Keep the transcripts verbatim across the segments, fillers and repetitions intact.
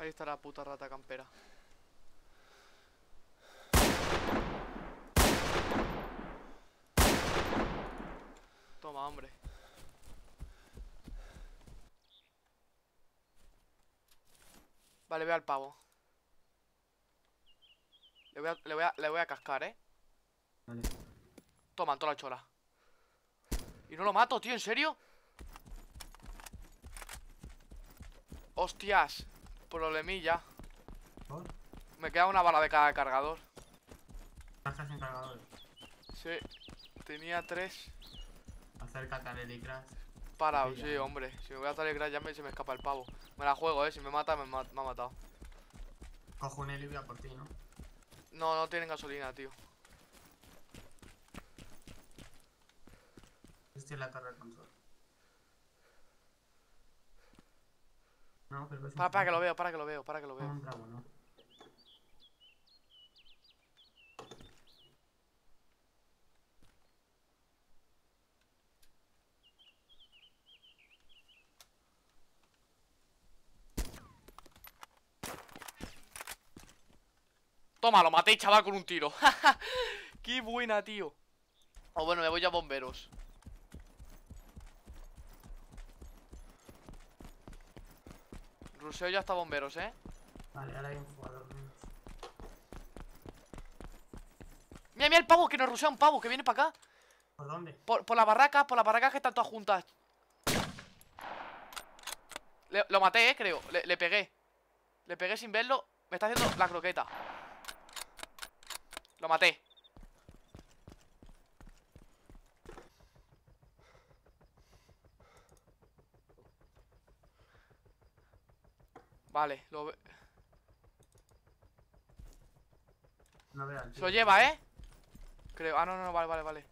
Ahí está la puta rata campera. Toma, hombre. Vale, ve al pavo. Le voy a, le voy a, le voy a cascar, ¿eh? Vale. Toma, toda la chola. Y no lo mato, tío, ¿en serio? Hostias. Problemilla. ¿Por? Me queda una bala de cada cargador. ¿Estás sin cargador? Sí. Tenía tres. Acércate a Telecrash. Parado, sí, ya, hombre. Si me voy a Telecrash ya me, se me escapa el pavo. Me la juego, eh. Si me mata, me, me ha matado. Cojo un helio por ti, ¿no? No, no tienen gasolina, tío. Estoy en la torre del control. No, pero para, para, para que lo veo, para que lo veo, para que lo veo. Un bravo, ¿no? Toma, lo maté, chaval, con un tiro. ¡Qué buena, tío! O oh, bueno, me voy a bomberos. Ruseo ya hasta bomberos, ¿eh? Vale, ahora hay un jugador menos. Mira, mira el pavo, que nos rusea un pavo, que viene para acá. ¿Por dónde? Por, por las barracas, por las barracas que están todas juntas. Le, lo maté, ¿eh? Creo. Le, le pegué. Le pegué sin verlo. Me está haciendo la croqueta. Lo maté. Vale, lo ve... No vean, se lo lleva, ¿eh? Creo... Ah, no, no, no, vale, vale, vale.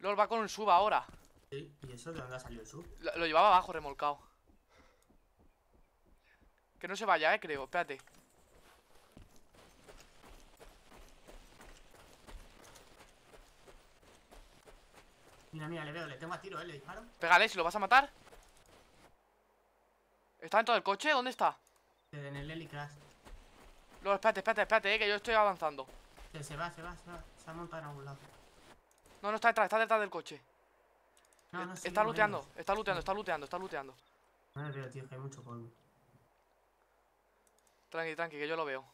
Lol va con un sub ahora. ¿Y eso de dónde ha salido el sub? Lo, lo llevaba abajo, remolcado. Que no se vaya, eh, creo. Espérate. Mira, mira, le veo, le tengo a tiro, eh, le disparo. Pégale, si lo vas a matar. ¿Está dentro del coche? ¿Dónde está? En el Telecrash. No, espérate, espérate, espérate, eh, que yo estoy avanzando. Se, se va, se va, se va. Se ha montado en algún lado. No, no, está detrás, está detrás del coche. No, no, sí, está looteando, está looteando, está looteando, está looteando. No le veo, tío, que hay mucho polvo. Tranqui, tranqui, que yo lo veo.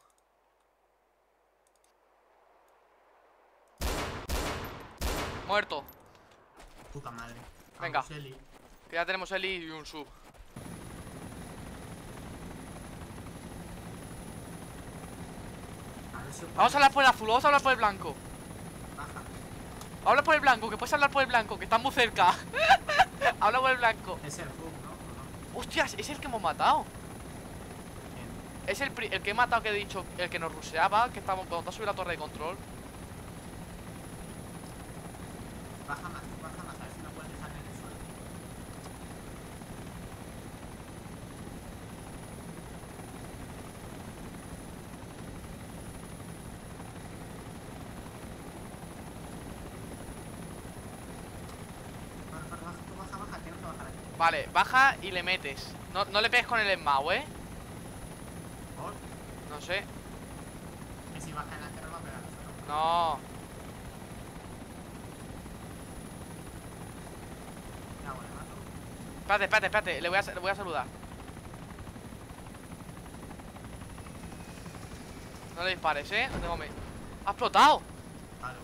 Muerto. Puta madre. Venga, Eli. Que ya tenemos Eli y un sub. A ver si... Vamos a hablar por el azul, vamos a hablar por el blanco. Baja. Habla por el blanco, que puedes hablar por el blanco, que está muy cerca. Habla por el blanco. Es el sub, ¿no? ¿no? Hostias, es el que hemos matado. ¿Quién? Es el, pri el que he matado, que he dicho, el que nos ruseaba, que estábamos cuando subí la torre de control. Baja más. Vale, baja y le metes. No, no le pegues con el esmao, ¿eh? ¿Por? No sé. Que si baja en la tierra va a pegar. No. Ya, bueno, mato. Espérate, espérate, espérate. Le voy a, le voy a saludar. No le dispares, ¿eh? No tengo miedo. ¡Ha explotado! Claro.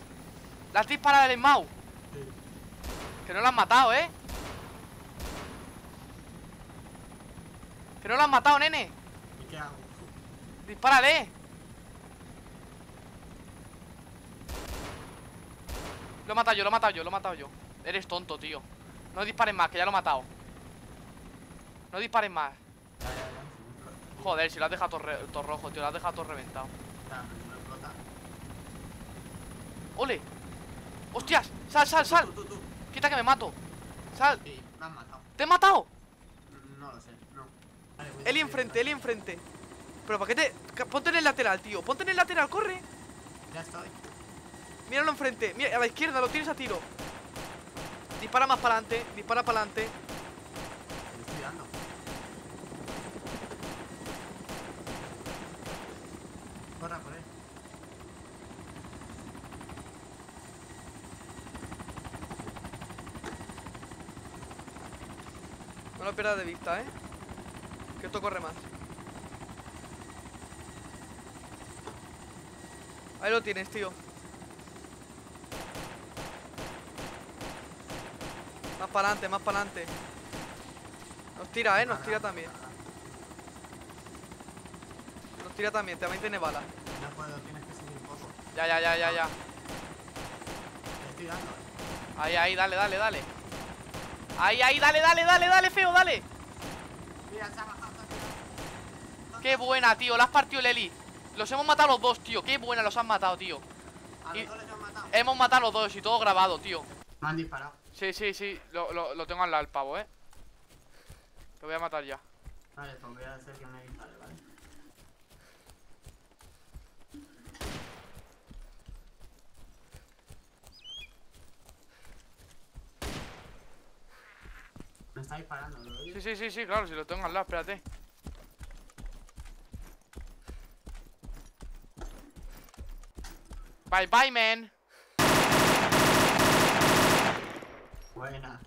¿La has disparado del esmao? Sí. Que no la han matado, ¿eh? Que no lo han matado, nene. ¿Y qué hago? Dispárale. Lo he matado yo, lo he matado yo, lo he matado yo. Eres tonto, tío. No dispares más, que ya lo he matado. No dispares más. Joder, si lo has dejado todo, re todo rojo, tío. Lo has dejado todo reventado. ¡Ole! ¡Hostias! ¡Sal, sal, sal! Tú, tú, tú. Quita que me mato. ¡Sal! Sí, me has matado. ¿Te he matado? No lo sé, no. Vale, Eli enfrente, Eli enfrente. Pero para qué te... Ponte en el lateral, tío. Ponte en el lateral, corre. Ya estoy. Míralo enfrente. Mira, a la izquierda, lo tienes a tiro. Dispara más para adelante, dispara para adelante. lo pierdas de vista, ¿eh? Que esto corre más. Ahí lo tienes, tío. Más para adelante, más para adelante. Nos tira, ¿eh? Nos tira también. Nos tira también, también tiene balas. No puedo, tienes que seguir un poco. Ya, ya, ya, ya, ya. Estoy dando. Ahí, ahí, dale, dale, dale. Ahí, ahí, dale, dale, dale, dale, feo, dale. Mira, se ha bajado, tío. Qué buena, tío, la has partido, Leli. Los hemos matado los dos, tío. Qué buena, los han matado, tío. A los dos les hemos matado. Hemos matado los dos y todo grabado, tío. Me han disparado. Sí, sí, sí, lo, lo, lo tengo al lado, el pavo, eh. Te voy a matar ya. Vale, pues voy a hacer que me dispare, vale. Me está disparando, ¿lo oyes? Sí, sí, sí, sí, claro, si lo tengo al lado, espérate. Bye, bye, man. Buena.